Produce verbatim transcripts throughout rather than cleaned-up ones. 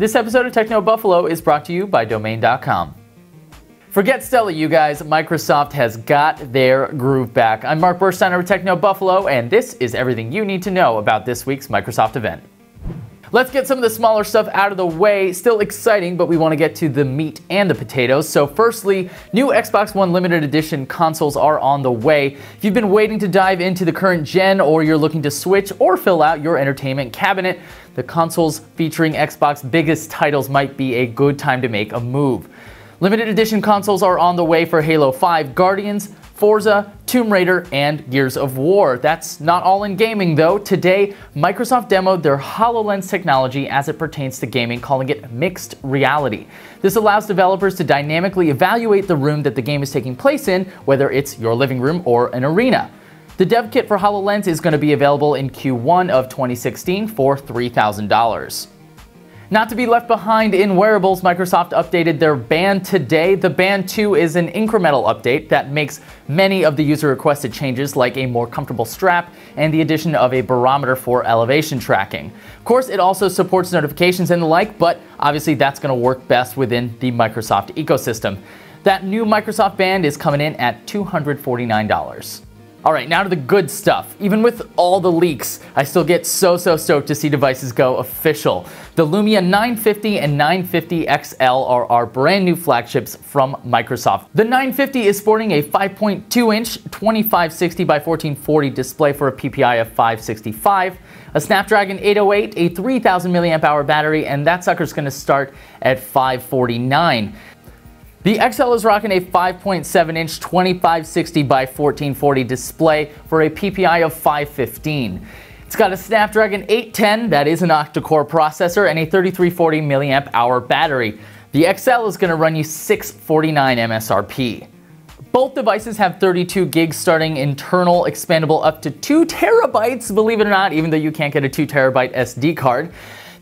This episode of Techno Buffalo is brought to you by domain dot com. Forget Stella, you guys. Microsoft has got their groove back. I'm Mark Bursteiner with Techno Buffalo, and this is everything you need to know about this week's Microsoft event. Let's get some of the smaller stuff out of the way. Still exciting, but we want to get to the meat and the potatoes. So firstly, new Xbox One limited edition consoles are on the way. If you've been waiting to dive into the current gen, or you're looking to switch or fill out your entertainment cabinet, the consoles featuring Xbox's biggest titles might be a good time to make a move. Limited edition consoles are on the way for Halo five Guardians, Forza, Tomb Raider, and Gears of War. That's not all in gaming, though. Today, Microsoft demoed their HoloLens technology as it pertains to gaming, calling it mixed reality. This allows developers to dynamically evaluate the room that the game is taking place in, whether it's your living room or an arena. The dev kit for HoloLens is going to be available in Q one of twenty sixteen for three thousand dollars. Not to be left behind in wearables, Microsoft updated their Band today. The Band two is an incremental update that makes many of the user-requested changes, like a more comfortable strap and the addition of a barometer for elevation tracking. Of course, it also supports notifications and the like, but obviously that's going to work best within the Microsoft ecosystem. That new Microsoft Band is coming in at two hundred forty-nine dollars. All right, now to the good stuff. Even with all the leaks, I still get so, so stoked to see devices go official. The Lumia nine fifty and nine fifty X L are our brand new flagships from Microsoft. The nine fifty is sporting a five point two inch twenty-five sixty by fourteen forty display for a P P I of five sixty-five, a Snapdragon eight oh eight, a three thousand milliamp hour battery, and that sucker's gonna start at five forty-nine. The X L is rocking a five point seven inch twenty-five sixty by fourteen forty display for a P P I of five fifteen. It's got a Snapdragon eight ten, that is an octa-core processor, and a thirty-three forty milliamp hour battery. The X L is going to run you six forty-nine M S R P. Both devices have thirty-two gigs starting internal, expandable up to two terabytes, believe it or not, even though you can't get a two terabyte S D card.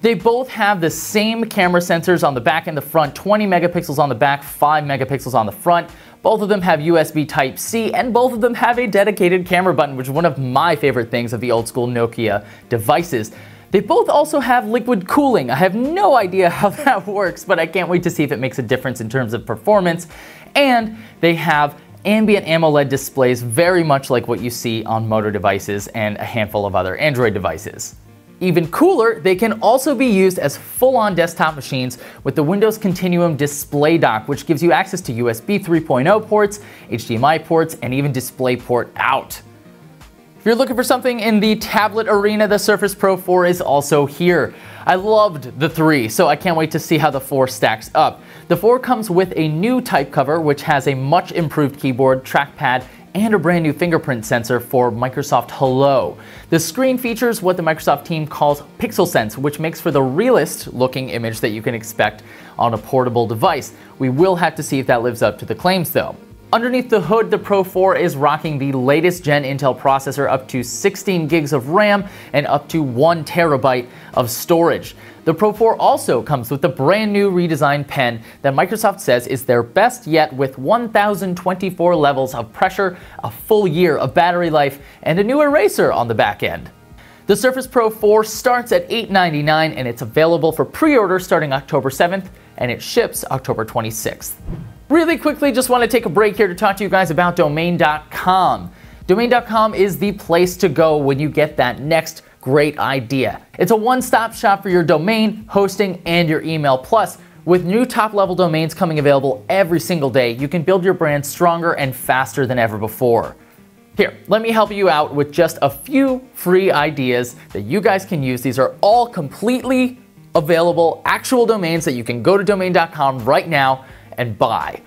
They both have the same camera sensors on the back and the front, twenty megapixels on the back, five megapixels on the front. Both of them have U S B Type C, and both of them have a dedicated camera button, which is one of my favorite things of the old school Nokia devices. They both also have liquid cooling. I have no idea how that works, but I can't wait to see if it makes a difference in terms of performance. And they have ambient AMOLED displays, very much like what you see on Moto devices and a handful of other Android devices. Even cooler, they can also be used as full-on desktop machines with the Windows Continuum Display Dock, which gives you access to U S B three point oh ports, H D M I ports, and even DisplayPort out. If you're looking for something in the tablet arena, the Surface Pro four is also here. I loved the three, so I can't wait to see how the four stacks up. The four comes with a new type cover, which has a much improved keyboard, trackpad, and a brand new fingerprint sensor for Microsoft Hello. The screen features what the Microsoft team calls PixelSense, which makes for the realest looking image that you can expect on a portable device. We will have to see if that lives up to the claims though. Underneath the hood, the Pro four is rocking the latest gen Intel processor, up to sixteen gigs of RAM and up to one terabyte of storage. The Pro four also comes with the brand new redesigned pen that Microsoft says is their best yet, with one thousand twenty-four levels of pressure, a full year of battery life, and a new eraser on the back end. The Surface Pro four starts at eight ninety-nine dollars, and it's available for pre-order starting October seventh, and it ships October twenty-sixth. Really quickly, just want to take a break here to talk to you guys about domain dot com. domain dot com is the place to go when you get that next great idea. It's a one-stop shop for your domain, hosting, and your email. Plus, with new top-level domains coming available every single day, you can build your brand stronger and faster than ever before. Here, let me help you out with just a few free ideas that you guys can use. These are all completely available, actual domains that you can go to domain dot com right now and buy.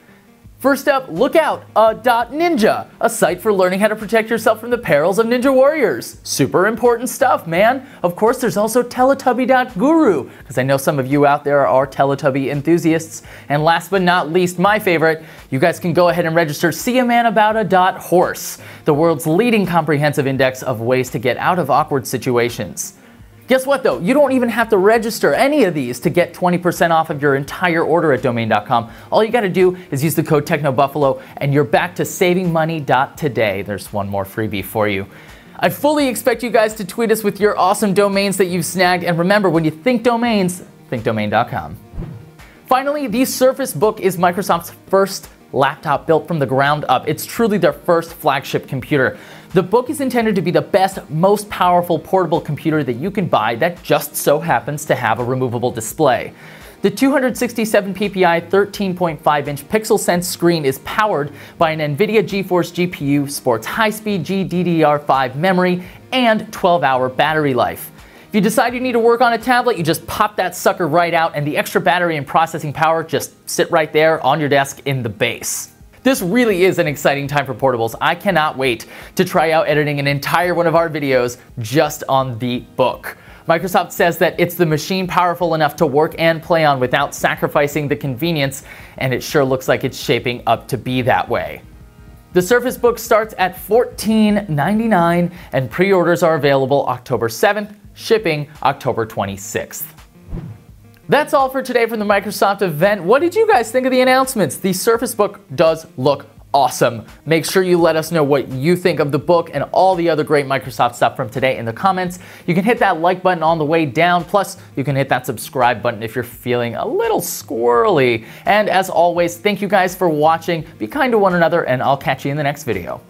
First up, look out, a .ninja, a site for learning how to protect yourself from the perils of ninja warriors. Super important stuff, man. Of course, there's also teletubby dot guru, because I know some of you out there are Teletubby enthusiasts. And last but not least, my favorite, you guys can go ahead and register see a man about a dot horse, the world's leading comprehensive index of ways to get out of awkward situations. Guess what though? You don't even have to register any of these to get twenty percent off of your entire order at domain dot com. All you gotta do is use the code TechnoBuffalo and you're back to saving money today. There's one more freebie for you. I fully expect you guys to tweet us with your awesome domains that you've snagged. And remember, when you think domains, Think domain dot com. Finally, the Surface Book is Microsoft's first laptop built from the ground up. It's truly their first flagship computer. The Book is intended to be the best, most powerful portable computer that you can buy that just so happens to have a removable display. The two hundred sixty-seven P P I thirteen point five inch PixelSense screen is powered by an NVIDIA GeForce G P U, sports high-speed G D D R five memory, and twelve hour battery life. If you decide you need to work on a tablet, you just pop that sucker right out, and the extra battery and processing power just sit right there on your desk in the base. This really is an exciting time for portables. I cannot wait to try out editing an entire one of our videos just on the Book. Microsoft says that it's the machine powerful enough to work and play on without sacrificing the convenience, and it sure looks like it's shaping up to be that way. The Surface Book starts at fourteen ninety-nine dollars, and pre-orders are available October seventh, shipping October twenty-sixth. That's all for today from the Microsoft event. What did you guys think of the announcements? The Surface Book does look awesome. Make sure you let us know what you think of the Book and all the other great Microsoft stuff from today in the comments. You can hit that like button on the way down, plus you can hit that subscribe button if you're feeling a little squirrely. And as always, thank you guys for watching. Be kind to one another, and I'll catch you in the next video.